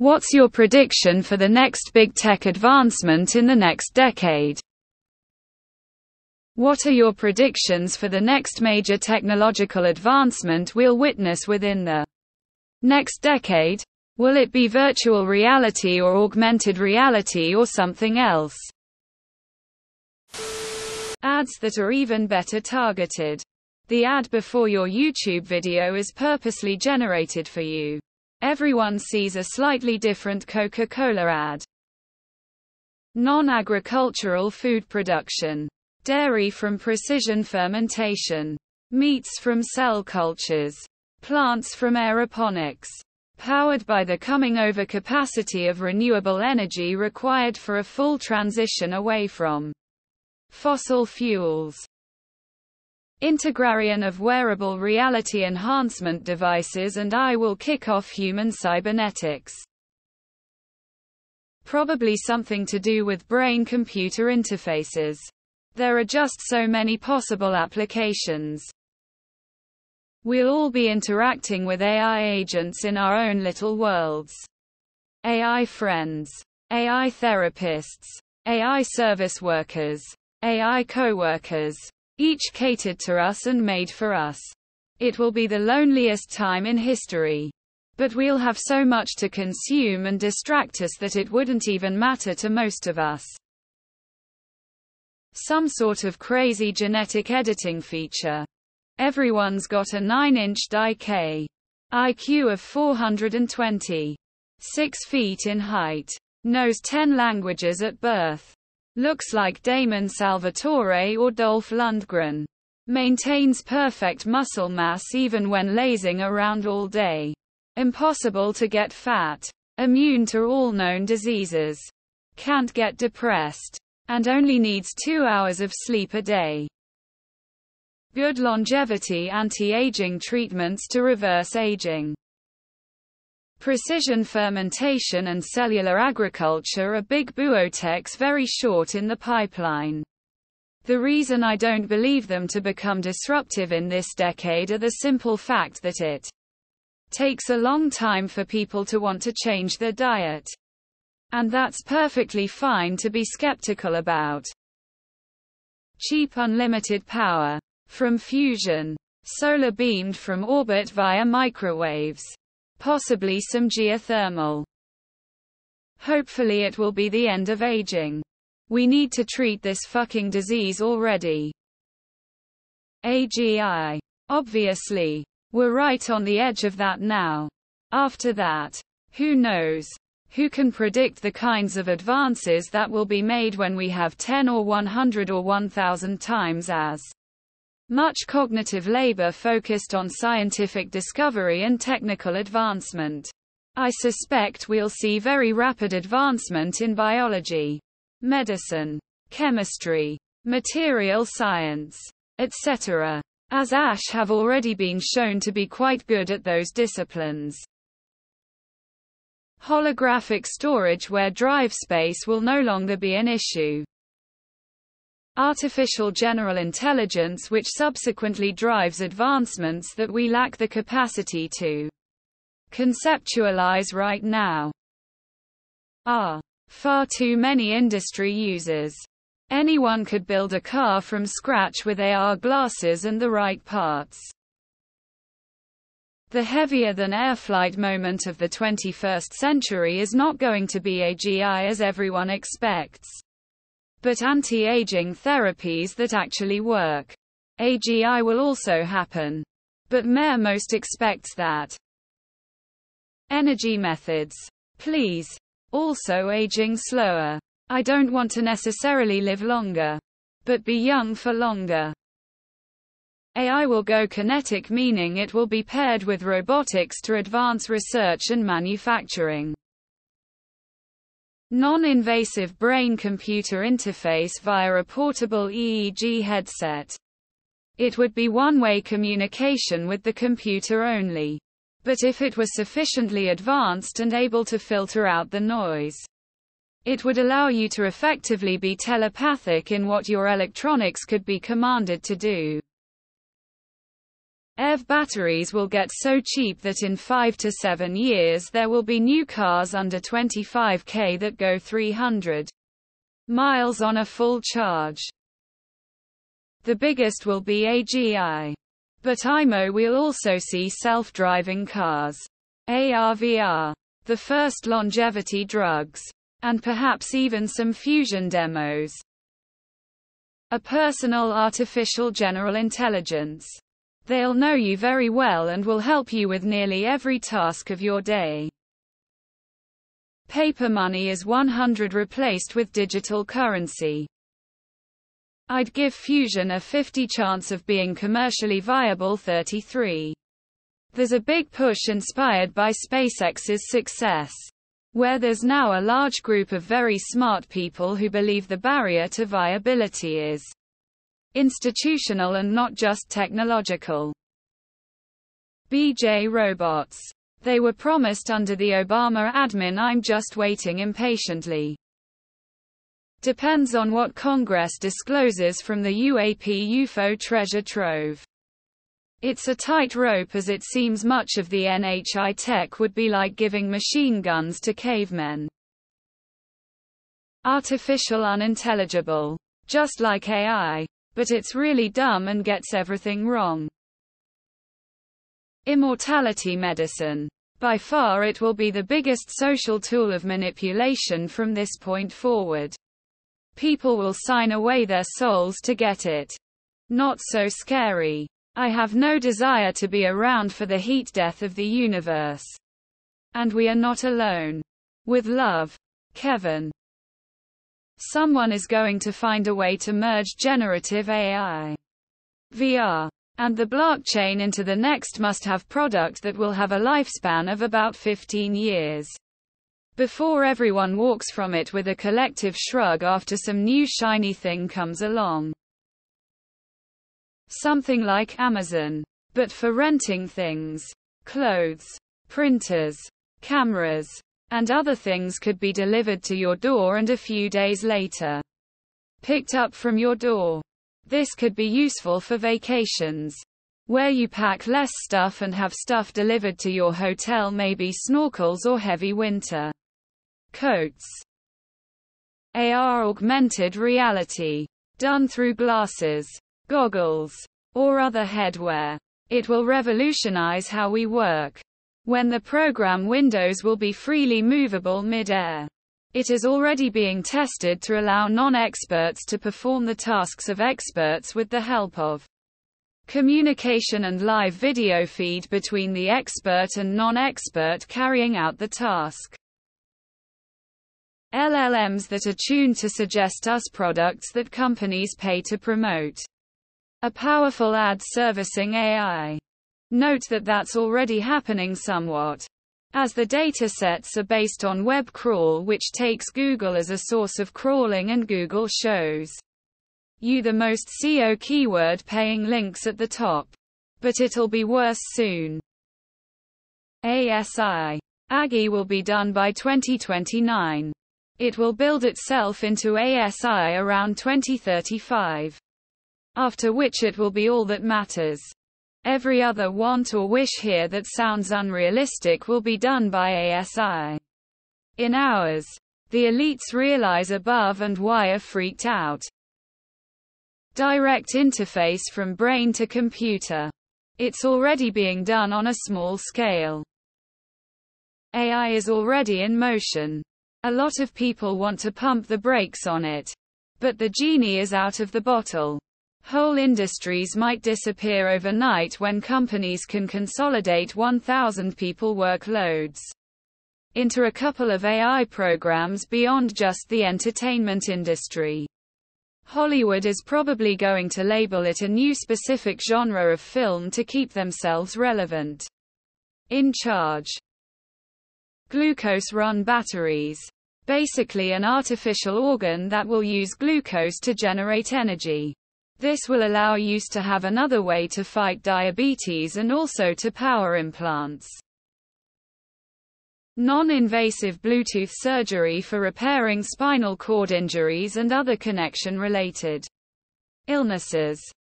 What's your prediction for the next big tech advancement in the next decade? What are your predictions for the next major technological advancement we'll witness within the next decade? Will it be virtual reality or augmented reality or something else? Ads that are even better targeted. The ad before your YouTube video is purposely generated for you. Everyone sees a slightly different Coca-Cola ad. Non-agricultural food production. Dairy from precision fermentation. Meats from cell cultures. Plants from aeroponics. Powered by the coming overcapacity of renewable energy required for a full transition away from fossil fuels. Integration of wearable reality enhancement devices and AI will kick off human cybernetics. Probably something to do with brain-computer interfaces. There are just so many possible applications. We'll all be interacting with AI agents in our own little worlds. AI friends. AI therapists. AI service workers. AI co-workers. Each catered to us and made for us. It will be the loneliest time in history. But we'll have so much to consume and distract us that it wouldn't even matter to most of us. Some sort of crazy genetic editing feature. Everyone's got a 9-inch IQ. IQ of 420. 6 feet in height. Knows 10 languages at birth. Looks like Damon Salvatore or Dolph Lundgren. Maintains perfect muscle mass even when lazing around all day. Impossible to get fat. Immune to all known diseases. Can't get depressed. And only needs 2 hours of sleep a day. Good longevity anti-aging treatments to reverse aging. Precision fermentation and cellular agriculture are big biotechs very short in the pipeline. The reason I don't believe them to become disruptive in this decade are the simple fact that it takes a long time for people to want to change their diet. And that's perfectly fine to be skeptical about. Cheap unlimited power. From fusion. Solar beamed from orbit via microwaves. Possibly some geothermal. Hopefully it will be the end of aging. We need to treat this fucking disease already. AGI. Obviously. We're right on the edge of that now. After that. Who knows? Who can predict the kinds of advances that will be made when we have 10 or 100 or 1,000 times as much cognitive labor focused on scientific discovery and technical advancement. I suspect we'll see very rapid advancement in biology, medicine, chemistry, material science, etc., as ASI have already been shown to be quite good at those disciplines. Holographic storage where drive space will no longer be an issue. Artificial general intelligence which subsequently drives advancements that we lack the capacity to conceptualize right now. Are far too many industry users. Anyone could build a car from scratch with AR glasses and the right parts. The heavier-than-air flight moment of the 21st century is not going to be AGI as everyone expects, but anti-aging therapies that actually work. AGI will also happen. But most expects that. Energy methods. Please. Also aging slower. I don't want to necessarily live longer, but be young for longer. AI will go kinetic, meaning it will be paired with robotics to advance research and manufacturing. Non-invasive brain-computer interface via a portable EEG headset. It would be one-way communication with the computer only. But if it were sufficiently advanced and able to filter out the noise, it would allow you to effectively be telepathic in what your electronics could be commanded to do. EV batteries will get so cheap that in 5 to 7 years there will be new cars under $25,000 that go 300 miles on a full charge. The biggest will be AGI. But IMO will also see self-driving cars, AR/VR, the first longevity drugs, and perhaps even some fusion demos. A personal artificial general intelligence. They'll know you very well and will help you with nearly every task of your day. Paper money is 100% replaced with digital currency. I'd give fusion a 50% chance of being commercially viable. 33. There's a big push inspired by SpaceX's success, where there's now a large group of very smart people who believe the barrier to viability is institutional and not just technological. BJ robots. They were promised under the Obama admin. I'm just waiting impatiently. Depends on what Congress discloses from the UAP UFO treasure trove. It's a tight rope, as it seems much of the NHI tech would be like giving machine guns to cavemen. Artificial unintelligible. Just like AI, but it's really dumb and gets everything wrong. Immortality medicine. By far it will be the biggest social tool of manipulation from this point forward. People will sign away their souls to get it. Not so scary. I have no desire to be around for the heat death of the universe. And we are not alone. With love, Kevin. Someone is going to find a way to merge generative AI, VR, and the blockchain into the next must-have product that will have a lifespan of about 15 years. Before everyone walks from it with a collective shrug after some new shiny thing comes along. Something like Amazon, but for renting things. Clothes, printers, cameras, and other things could be delivered to your door and a few days later picked up from your door. This could be useful for vacations, where you pack less stuff and have stuff delivered to your hotel, maybe snorkels or heavy winter coats. AR augmented reality. Done through glasses, goggles, or other headwear. It will revolutionize how we work, when the program windows will be freely movable mid-air. It is already being tested to allow non-experts to perform the tasks of experts with the help of communication and live video feed between the expert and non-expert carrying out the task. LLMs that are tuned to suggest us products that companies pay to promote. A powerful ad servicing AI. Note that that's already happening somewhat, as the datasets are based on web crawl, which takes Google as a source of crawling, and Google shows you the most SEO keyword paying links at the top. But it'll be worse soon. ASI. AGI will be done by 2029. It will build itself into ASI around 2035. After which it will be all that matters. Every other want or wish here that sounds unrealistic will be done by ASI. In hours. The elites realize above and why are freaked out. Direct interface from brain to computer. It's already being done on a small scale. AI is already in motion. A lot of people want to pump the brakes on it. But the genie is out of the bottle. Whole industries might disappear overnight when companies can consolidate 1,000 people workloads into a couple of AI programs beyond just the entertainment industry. Hollywood is probably going to label it a new specific genre of film to keep themselves relevant. In charge. Glucose-run batteries. Basically an artificial organ that will use glucose to generate energy. This will allow us to have another way to fight diabetes and also to power implants. Non-invasive Bluetooth surgery for repairing spinal cord injuries and other connection-related illnesses.